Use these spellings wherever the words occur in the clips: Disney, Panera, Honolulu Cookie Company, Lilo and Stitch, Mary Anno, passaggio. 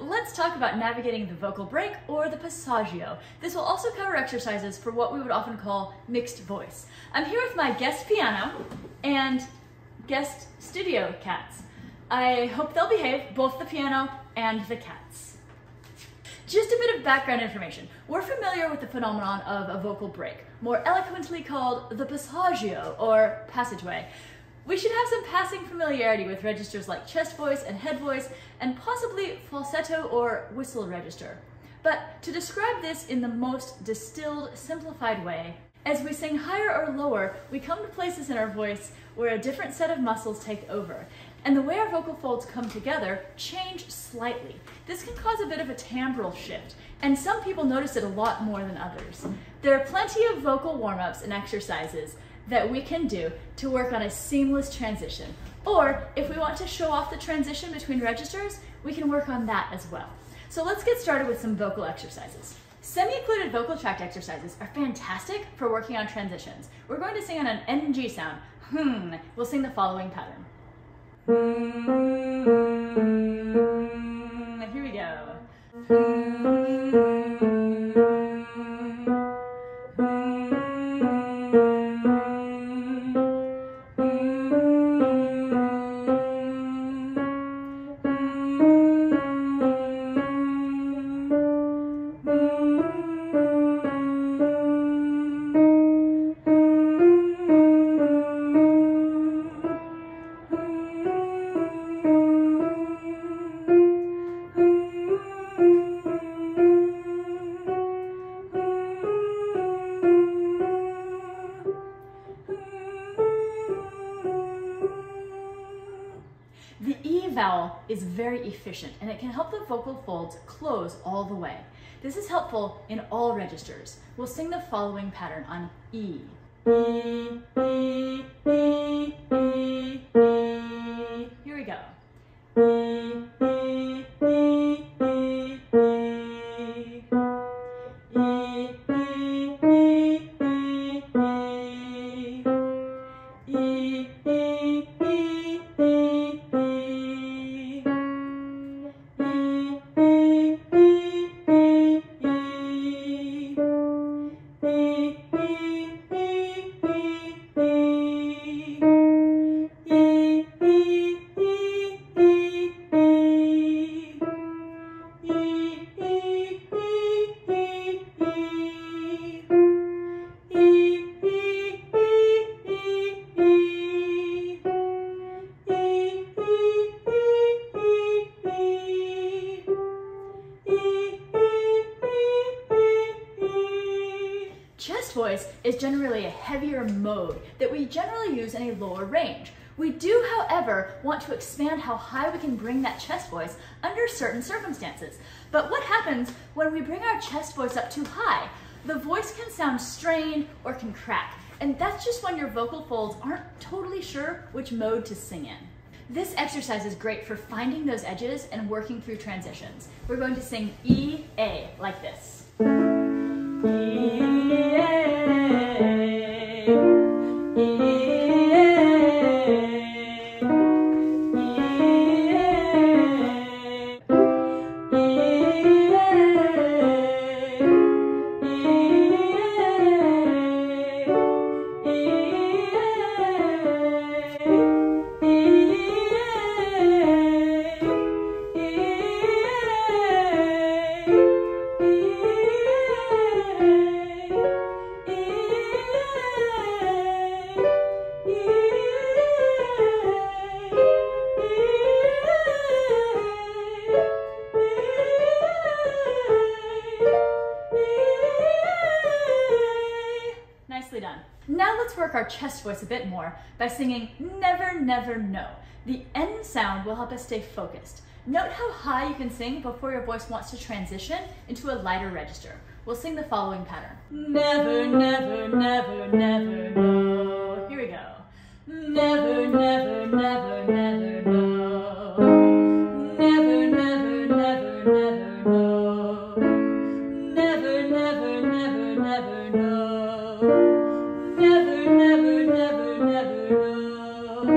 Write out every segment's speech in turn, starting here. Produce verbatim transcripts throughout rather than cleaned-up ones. Let's talk about navigating the vocal break, or the passaggio. This will also cover exercises for what we would often call mixed voice. I'm here with my guest piano and guest studio cats. I hope they'll behave, both the piano and the cats. Just a bit of background information. We're familiar with the phenomenon of a vocal break, more eloquently called the passaggio, or passageway. We should have some passing familiarity with registers like chest voice and head voice, and possibly falsetto or whistle register. But to describe this in the most distilled, simplified way, as we sing higher or lower, we come to places in our voice where a different set of muscles take over, and the way our vocal folds come together change slightly. This can cause a bit of a timbral shift, and some people notice it a lot more than others. There are plenty of vocal warm-ups and exercises that we can do to work on a seamless transition. Or if we want to show off the transition between registers, we can work on that as well. So let's get started with some vocal exercises. Semi-occluded vocal tract exercises are fantastic for working on transitions. We're going to sing on an N G sound, hmm. We'll sing the following pattern. Here we go. The E vowel is very efficient, and it can help the vocal folds close all the way. This is helpful in all registers. We'll sing the following pattern on E. Here we go. Chest voice is generally a heavier mode that we generally use in a lower range. We do, however, want to expand how high we can bring that chest voice under certain circumstances. But what happens when we bring our chest voice up too high? The voice can sound strained or can crack, and that's just when your vocal folds aren't totally sure which mode to sing in. This exercise is great for finding those edges and working through transitions. We're going to sing E, A, like this. Done. Now let's work our chest voice a bit more by singing Never, Never, No. The N sound will help us stay focused. Note how high you can sing before your voice wants to transition into a lighter register. We'll sing the following pattern. Never, never, never, never, no. Here we go. Never, never, never, never, no. Never, never, never, never, no. Never, never, never, never, no. Never, never, never, no. Never,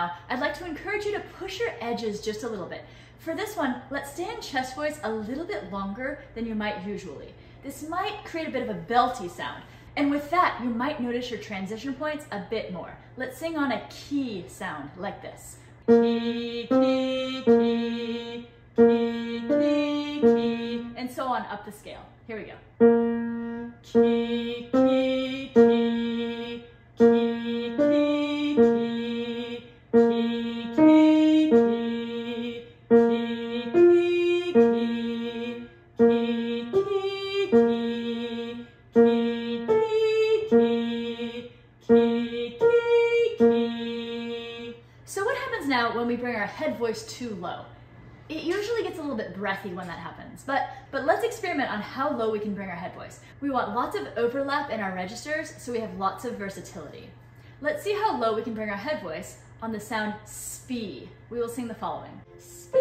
now, I'd like to encourage you to push your edges just a little bit. For this one, let's stay in chest voice a little bit longer than you might usually. This might create a bit of a belty sound. And with that, you might notice your transition points a bit more. Let's sing on a key sound like this. Key, key, key, key, key, key, and so on up the scale. Here we go. Key, key, key, key, key, key, key, key, key, key, key, key, key, key, key. So what happens now when we bring our head voice too low? It usually gets a little bit breathy when that happens, but, but let's experiment on how low we can bring our head voice. We want lots of overlap in our registers, so we have lots of versatility. Let's see how low we can bring our head voice on the sound spee. We will sing the following. Spee.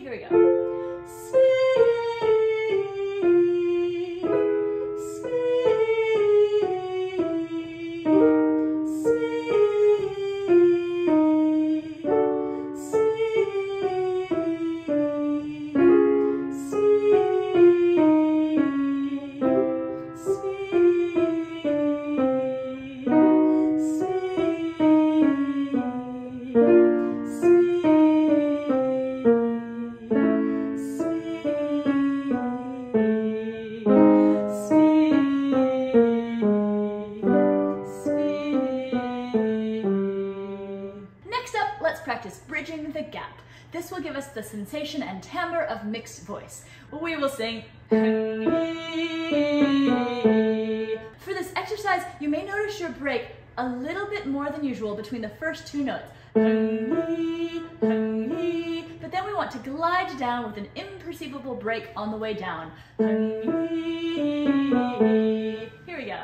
Here we go. Practice bridging the gap. This will give us the sensation and timbre of mixed voice. We will sing. For this exercise, you may notice your break a little bit more than usual between the first two notes. But then we want to glide down with an imperceptible break on the way down. Here we go.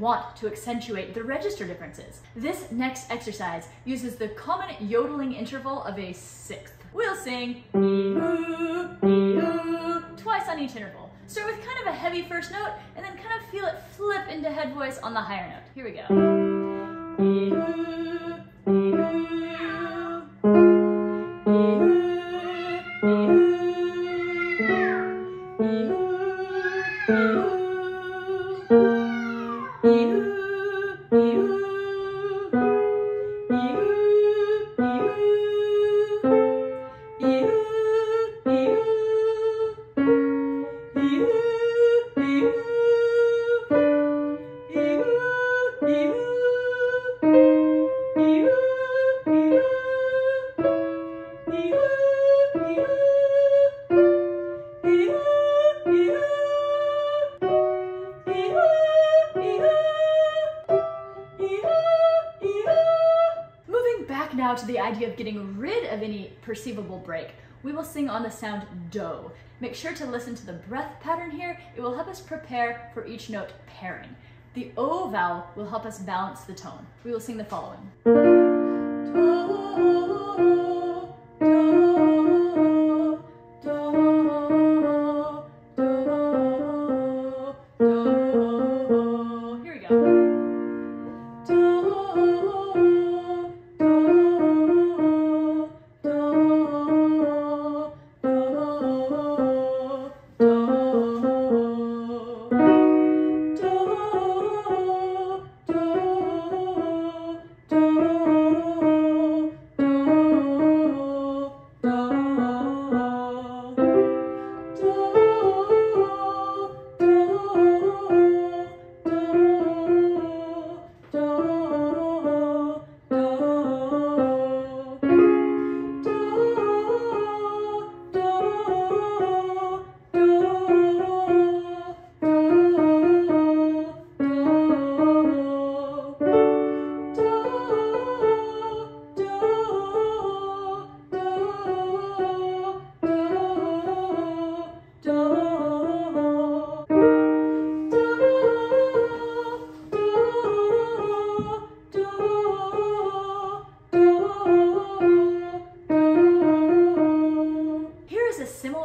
Want to accentuate the register differences. This next exercise uses the common yodeling interval of a sixth. We'll sing twice on each interval. Start with kind of a heavy first note and then kind of feel it flip into head voice on the higher note. Here we go. Now to the idea of getting rid of any perceivable break, we will sing on the sound do. Make sure to listen to the breath pattern here. It will help us prepare for each note pairing. The O vowel will help us balance the tone. We will sing the following. Do, do, do, do, do. Here we go. Oh,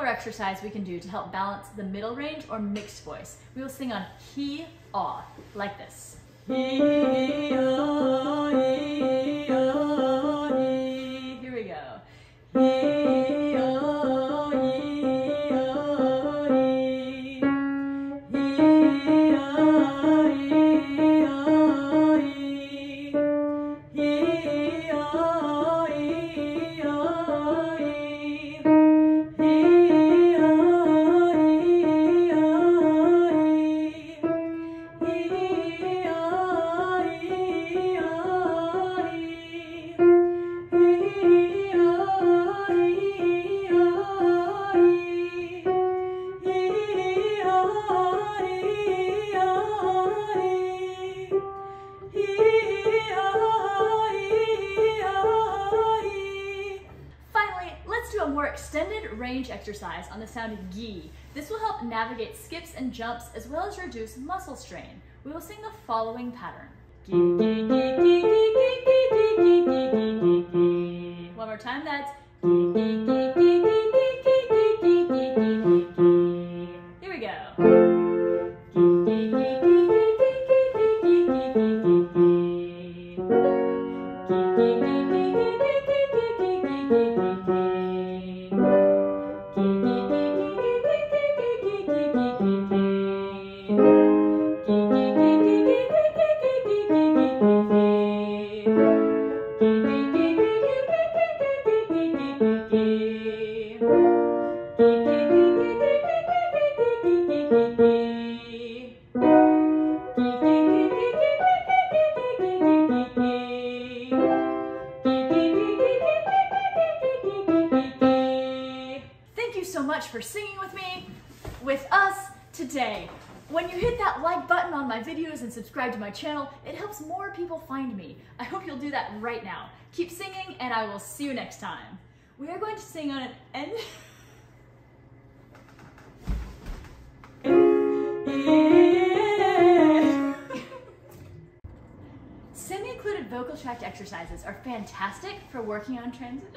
exercise we can do to help balance the middle range or mixed voice. We will sing on he, aw, like this. He, he, aw, he, aw, he. Here we go. He, aw, he, aw, he. He, aw, he, aw, he. He, aw, he, aw, he. More extended range exercise on the sound of gi. This will help navigate skips and jumps as well as reduce muscle strain. We will sing the following pattern. One more time, that's here we go. So much for singing with me, with us today. When you hit that like button on my videos and subscribe to my channel, it helps more people find me. I hope you'll do that right now. Keep singing and I will see you next time. We are going to sing on an end. Semi-occluded vocal tract exercises are fantastic for working on transition.